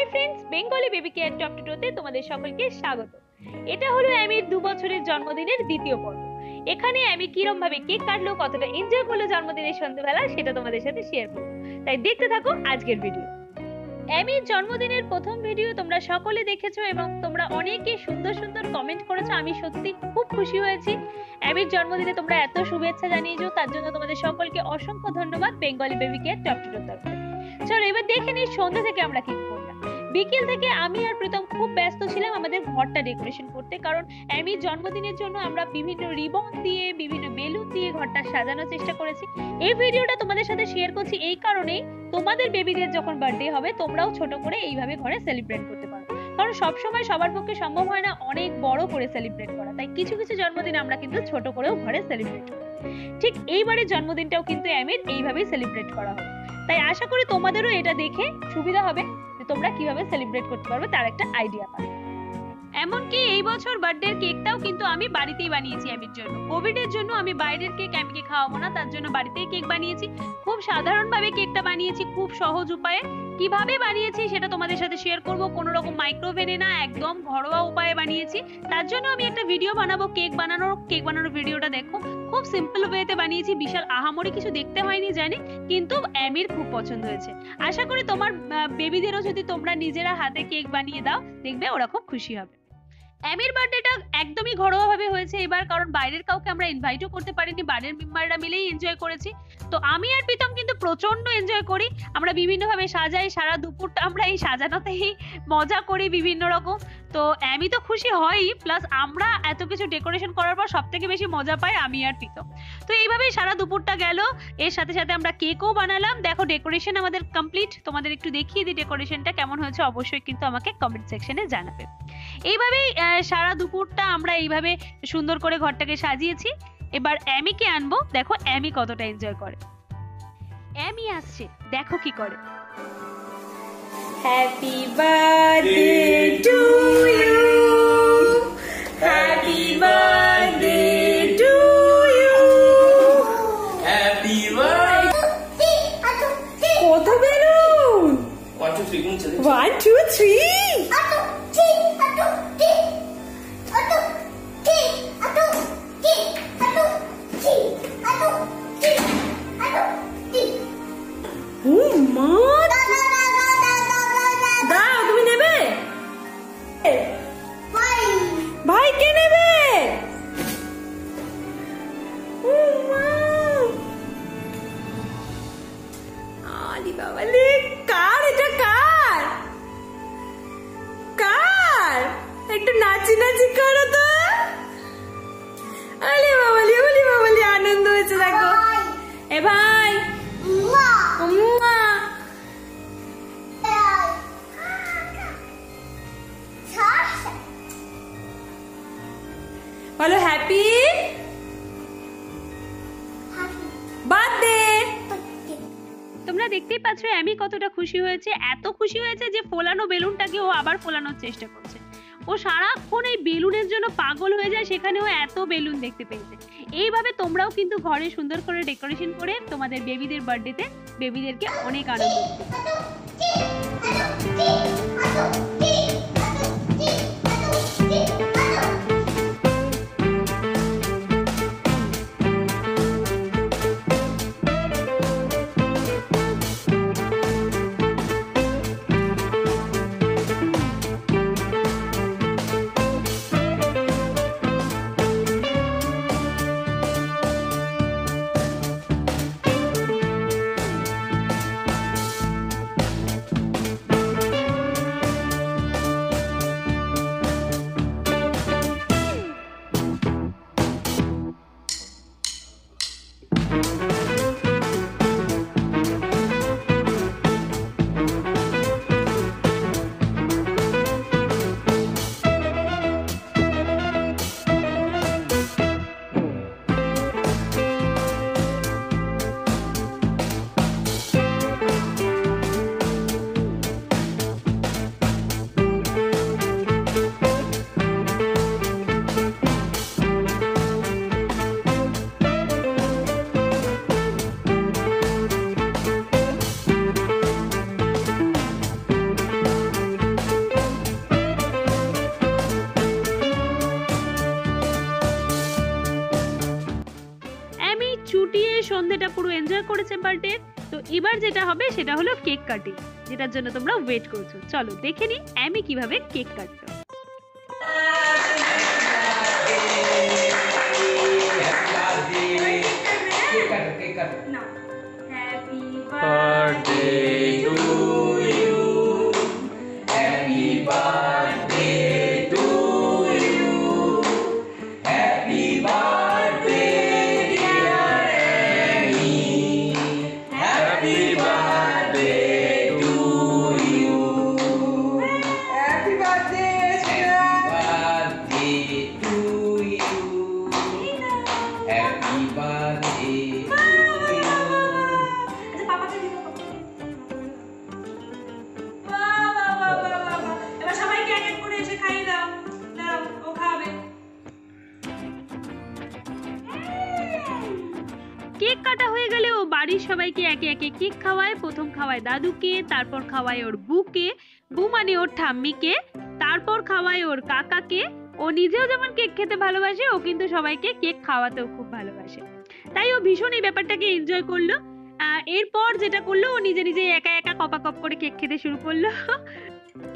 हाय friends, Bengali baby care chapter 2 তে তোমাদের সকলকে স্বাগত। এটা হলো অ্যামির 2 বছরের জন্মদিনের দ্বিতীয় পর্ব। এখানে অ্যামি কিরম ভাবে কেক কাটলো, কতটা এনজয় করলো জন্মদিনের সন্ধ্যাবেলা, সেটা তোমাদের সাথে শেয়ার করব। তাই দেখতে থাকো আজকের ভিডিও। অ্যামির জন্মদিনের প্রথম ভিডিও তোমরা সকলে দেখেছো এবং তোমরা অনেকে সুন্দর সুন্দর কমেন্ট করেছো। আমি সত্যি খুব খুশি হয়েছি। অ্যামির জন্মদিনে তোমরা এত শুভেচ্ছা জানিয়েছো, তার জন্য তোমাদের সকলকে অসংখ্য ধন্যবাদ বেঙ্গলি বেবি কেয়ার চ্যাপ্টার 2 তরফ থেকে। চলো এবার দেখে নিই সন্ধ্যা থেকে আমরা কি করলাম। বিকেল থেকে আমি আর প্রীতম খুব ব্যস্ত ছিলাম আমাদের ঘরটা ডেকোরেশন করতে, কারণ অ্যামির জন্মদিনের জন্য আমরা বিভিন্ন রিবন দিয়ে বিভিন্ন বেলুন দিয়ে ঘরটা সাজানোর চেষ্টা করেছি। এই ভিডিওটা তোমাদের সাথে শেয়ার করছি এই কারণে, তোমাদের বেবিদের যখন বার্থডে হবে তোমরাও ছোট করে এইভাবে ঘরে সেলিব্রেট করতে পারো, কারণ সবসময় সবার পক্ষে সম্ভব হয় না অনেক বড় করে সেলিব্রেট করা। তাই কিছু কিছু জন্মদিন আমরা কিন্তু ছোট করেও ঘরে সেলিব্রেট করি। ঠিক এইবারের জন্মদিনটাও কিন্তু অ্যামির এইভাবেই সেলিব্রেট করা হবে। তাই আশা করি তোমাদেরও এটা দেখে সুবিধা হবে যে তোমরা কিভাবে সেলিব্রেট করতে পারবে তার একটা আইডিয়া পাবে। এমনকি এই বছর বার্থডে কেকটাও কিন্তু আমি বাড়িতেই বানিয়েছি অ্যামির জন্য। কোভিড এর জন্য আমি বাইরের কেক অ্যামিকে খাওয়াবো না, তার জন্য বাড়িতেই কেক বানিয়েছি। খুব সাধারণভাবে কেকটা বানিয়েছি, খুব সহজ উপায়ে। কিভাবে বানিয়েছি সেটা তোমাদের সাথে শেয়ার করব। কোনো রকম মাইক্রোওভেনে না, একদম ঘরোয়া উপায়ে বানিয়েছি। তার জন্য আমি একটা ভিডিও বানাবো কেক বানানোর ভিডিওটা দেখো। খুব সিম্পল ওয়েতে বানিয়েছি, বিশাল আহামরি কিছু দেখতে হয়নি জানি, কিন্তু অ্যামির খুব পছন্দ হয়েছে। আশা করি তোমার বেবিদেরও যদি তোমরা নিজেরা হাতে কেক বানিয়ে দাও, দেখবে ওরা খুব খুশি হবে। অ্যামির বার্থডেটা একদমই ঘরোয়া ভাবে হয়েছে এবার, কারণ বাইরের কাউকে আমরা ইনভাইটও করতে পারিনি। বাড়ির মেম্বাররা মিলেই এনজয় করেছি। তো আমি আর প্রীতম কিন্তু প্রচন্ড এনজয় করি। আমরা বিভিন্নভাবে সাজাই, সারা দুপুরটা আমরা এই সাজানোতেই মজা করি বিভিন্ন রকম। তো অ্যামি তো খুশি হয়ই, প্লাস আমরা এত কিছু ডেকোরেশন করার পর সব থেকে বেশি মজা পাই আমি আর প্রীতম। তো এইভাবেই সারা দুপুরটা গেল। এর সাথে সাথে আমরা কেকও বানালাম। দেখো ডেকোরেশন আমাদের কমপ্লিট। তোমাদের একটু দেখিয়ে দিই ডেকোরেশনটা কেমন হয়েছে, অবশ্যই কিন্তু আমাকে কমেন্ট সেকশনে জানাবে। এইভাবেই সারা দুপুরটা আমরা এইভাবে সুন্দর করে ঘরটাকে সাজিয়েছি। এবার অ্যামিকে আনবো, দেখো অ্যামি কতটা এনজয় করে। অ্যামি আসছে, দেখো কি করে। Happy birthday to you, happy birthday to you, happy birthday. কত বেলুন! 1 2 3 বলো হ্যাপি বার্থডে। তোমরা দেখতেই পাচ্ছ অ্যামি কতটা খুশি হয়েছে। এত খুশি হয়েছে যে ফোলানো বেলুনটাকে ও আবার ফোলানোর চেষ্টা করছে। ও সারাক্ষণ এই বেলুনের জন্য পাগল হয়ে যায়, সেখানেও এত বেলুন দেখতে পেয়েছে। এইভাবে তোমরাও কিন্তু ঘরে সুন্দর করে ডেকোরেশন করে তোমাদের বেবিদের বার্থডেতে বেবিদেরকে অনেক আনন্দ দিতে। ভিডিওটা পুরো এনজয় করেছে বার্থডে। তো এবার যেটা হবে সেটা হলো কেক কাটিং, যেটার জন্য তোমরা ওয়েট করছো। চলো দেখে নিই অ্যামি কিভাবে কেক কাটলো। केक खेते शुरू कर लो।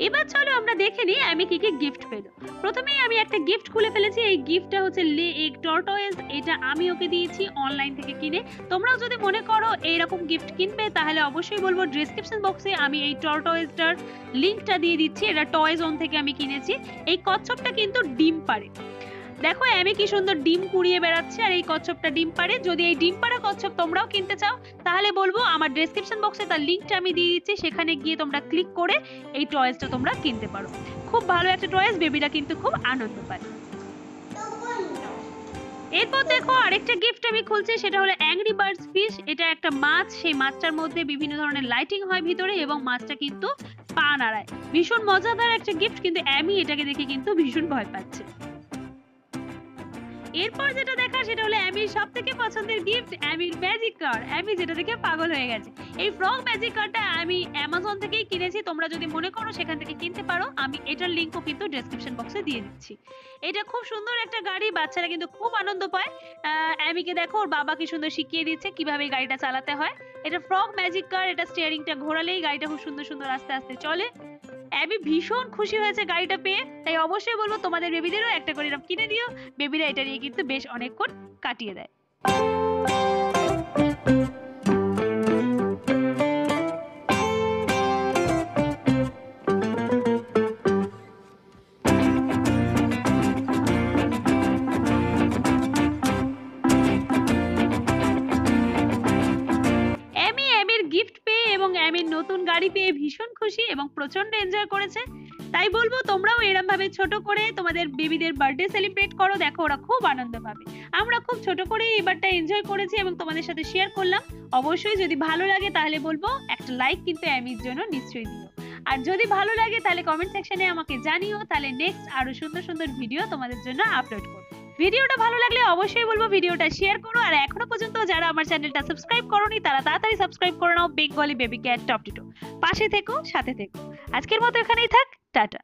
এবার চলো আমরা দেখে নিই আমি কি কি গিফট পেলো। প্রথমেই আমি একটা গিফট খুলে ফেলেছি। এই গিফটটা হচ্ছে লেক টর্টয়েজ, এটা আমি ওকে দিয়েছি অনলাইন থেকে কিনে। তোমরাও যদি মনে করো এইরকম গিফট কিনবে তাহলে অবশ্যই বলবো ডেসক্রিপশন বক্সে আমি এই টর্টয়েজটার লিংকটা দিয়ে দিচ্ছি। এটা টয় জোন থেকে আমি কিনেছি। এই কচ্ছপটা কিন্তু ডিম পাড়ে, দেখো আমি কি সুন্দর ডিম কুড়িয়ে বেড়াচ্ছে আর এই কচ্ছপটা ডিম পাড়ে। যদি এই ডিম পাড়া কচ্ছপ তোমরাও কিনতে চাও তাহলে বলবো আমার ডেসক্রিপশন বক্সে তার লিংকটা আমি দিয়ে দিচ্ছি, সেখানে গিয়ে তোমরা ক্লিক করে এই টয়েসটা তোমরা কিনতে পারো। খুব ভালো একটা টয়েস, বেবিরা কিন্তু খুব আনন্দ পায়। এরপর দেখো আরেকটা গিফট আমি খুলছি, সেটা হলো অ্যাংরি বার্ডস ফিশ। এটা একটা মাছ, সেই মাছটার মধ্যে বিভিন্ন ধরনের লাইটিং হয় ভিতরে এবং মাছটা কিন্তু পা নাড়ায়। ভীষণ মজাদার একটা গিফট, কিন্তু অ্যামি এটাকে দেখে কিন্তু ভীষণ ভয় পাচ্ছে। এরপর যেটা দেখা সেটা হলো অ্যামির সবথেকে পছন্দের গিফট, অ্যামির ম্যাজিক কার। অ্যামি যেটা দেখে পাগল হয়ে গেছে। এই ফ্রগ ম্যাজিক কারটা আমি অ্যামাজন থেকেই কিনেছি, তোমরা যদি মনে করো সেখান থেকে কিনতে পারো। আমি এটার লিংকও কিন্তু ডেসক্রিপশন বক্সে দিয়ে দিচ্ছি। এটা খুব সুন্দর একটা গাড়ি, বাচ্চারা কিন্তু খুব আনন্দ পায়। অ্যামিকে দেখো ওর বাবা কি সুন্দর শিখিয়ে দিচ্ছে কিভাবে এই গাড়িটা চালাতে হয়। এটা ফ্রগ ম্যাজিক কার, এটা স্টিয়ারিংটা ঘোরালেই গাড়িটা খুব সুন্দর সুন্দর আস্তে আস্তে চলে। অ্যামি ভীষণ খুশি হয়েছে গাড়িটা পেয়ে। তাই অবশ্যই বলবো তোমাদের বেবিদেরও একটা করে এরকম কিনে দিও, বেবিরা এটা নিয়ে কিন্তু বেশ অনেকক্ষণ কাটিয়ে দেয়। ভীষণ খুশি এবং প্রচন্ড এনজয় করেছে। তাই বলবো তোমরাও এরকম ভাবে ছোট করে তোমাদের বেবিদের বার্থডে সেলিব্রেট করো, দেখো ওরা খুব আনন্দ পাবে। আমরা খুব ছোট করে এবারটা এনজয় করেছি এবং তোমাদের সাথে শেয়ার করলাম। অবশ্যই যদি ভালো লাগে তাহলে বলবো একটা লাইক কিন্তু অ্যামির জন্য নিশ্চয়ই দিও। আর যদি ভালো লাগে তাহলে কমেন্ট সেকশনে আমাকে জানিও, তাহলে নেক্সট আরো সুন্দর সুন্দর ভিডিও তোমাদের জন্য আপলোড করব। ভিডিওটা ভালো লাগলে অবশ্যই বলবো ভিডিওটা শেয়ার করো। আর এখনো পর্যন্ত যারা আমার চ্যানেলটা সাবস্ক্রাইব করোনি তারা তাড়াতাড়ি সাবস্ক্রাইব করে নাও। Bengali baby care top two, পাশে থেকো, সাথে থেকো। আজকের মতো এখানেই থাক, টাটা।